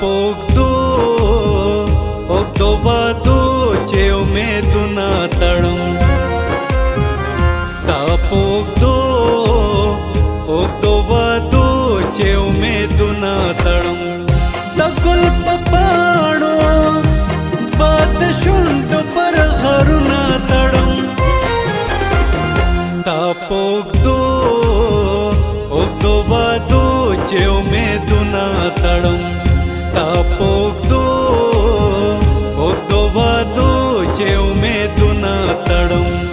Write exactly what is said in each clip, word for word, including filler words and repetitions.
ಪೋಗ್ದು ಒಗ್ದೋ ಬಾದು Chew ಮೇದುನ ತಳಂ ಸ್ತಾ ಪೋಗ್ದು ಒಗ್ದೋ ಬಾದು Chew ಮೇದುನ ತಳಂ ತಗುಲ್ ಪಪಾಣೋ ಬಾದ ಶುಂಡು ಪರ ಹರುನ ತಳಂ ಸ್ತಾ ಪೋಗ್ದು ಒಗ್ದೋ ಬಾದು Chew ಮೇದುನ ತಳಂ तापोगदो ओगदो वादो चेव में दुना तड़म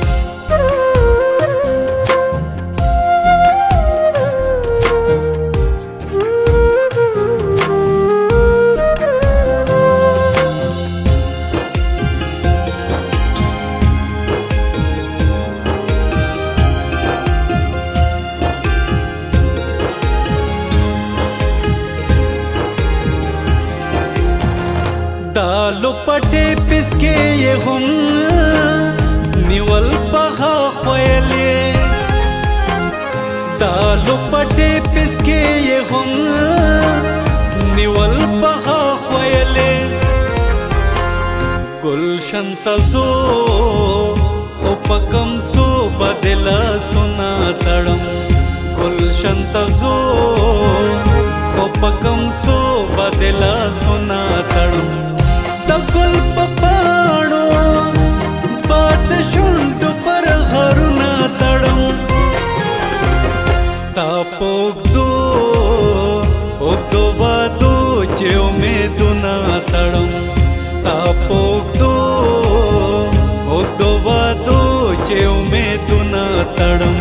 दालो पटे पिसके ये हम निवल बहा ख्वाले दालो पटे पिसके ये हम निवल बहा ख्वाले गुलशन तजो उपकम सो बदला सुना तड़म गुलशन तजो उपकम सो बदला सुना तड़म तगुल पपाणो बात शुंड पर हरुना तड़म स्ता पोगदो ओगदो बादो चेव में दुना तड़म स्ता पोगदो ओगदो बादो चेव में दुना तड़म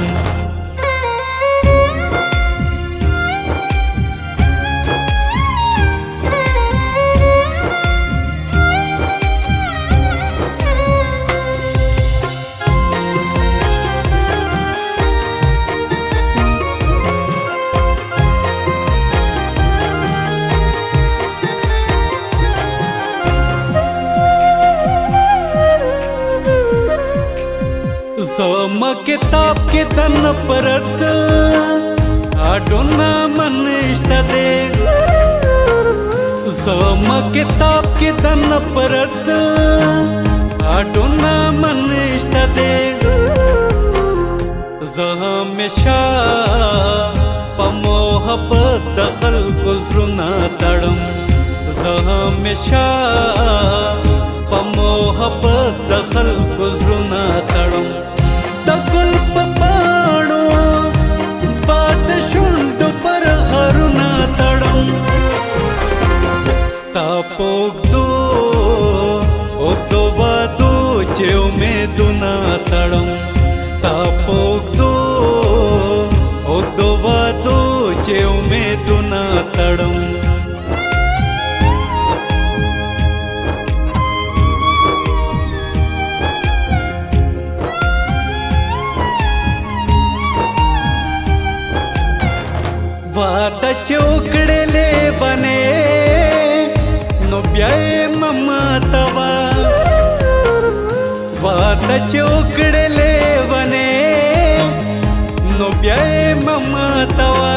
सोमा किताब के तन परत आडोना मन इष्टदे सोमा किताब के तन परत आडोना मन इष्टदे जहमेशा पमोहबत दखल गुजरुना तड़म जहमेशा पमोहबत दखल गुजरुना तड़म तगुल पपाणो बात शुंड पर हरुना तड़म स्ता पोगदो ओगदो बादो चेव में दुना तड़म स्ता पोगदो ओगदो बादो चेव में दुना तड़म वाता चोकड़ेले बने नोब्याए मम्मा तवा वाता चोकड़ेले बने नोब्याए मम्मा तवा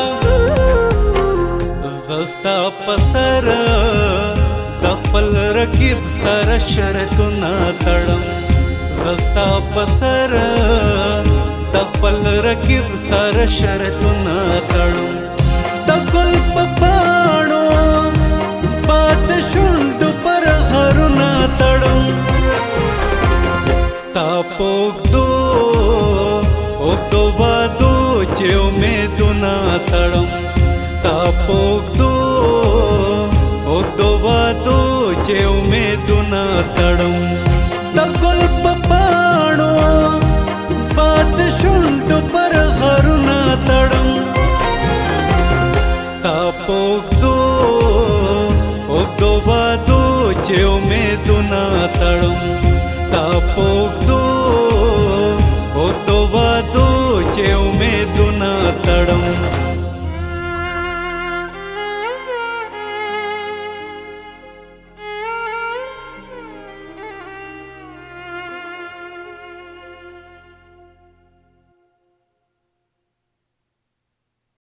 जस्ता पसर दखपल रकीब सर शरतुना तड़म जस्ता पसर दखपल रकीब सर शरतुना तड़म तगुल पपाणो बात शुंड पर हरुना तड़म स्ता पोगदो ओगदो बादो चेव में दुना तड़म स्ता पोगदो ओगदो बादो चेव में दुना तड़म तगुल पपाणो बात शुंड पर हरुना तड़म पोगदो ओगदो बादो चेव में दुना तड़म स्ता पोगदो